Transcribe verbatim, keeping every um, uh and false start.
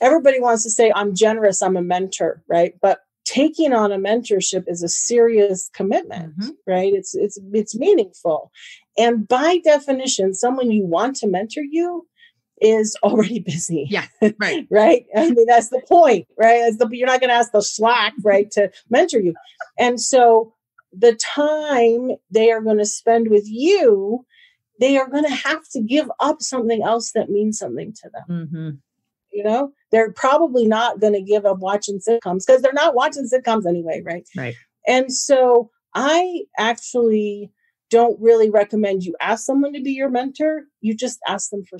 everybody wants to say, I'm generous, I'm a mentor, right? But taking on a mentorship is a serious commitment, mm-hmm. right? It's, it's, it's meaningful. And by definition, someone you want to mentor you is already busy. Yeah. Right. Right. I mean, that's the point, right? That's the, you're not going to ask the slack, right, to mentor you. And so the time they are going to spend with you, they are going to have to give up something else that means something to them. Mm-hmm. You know, they're probably not going to give up watching sitcoms because they're not watching sitcoms anyway. Right. Right. And so I actually don't really recommend you ask someone to be your mentor. You just ask them for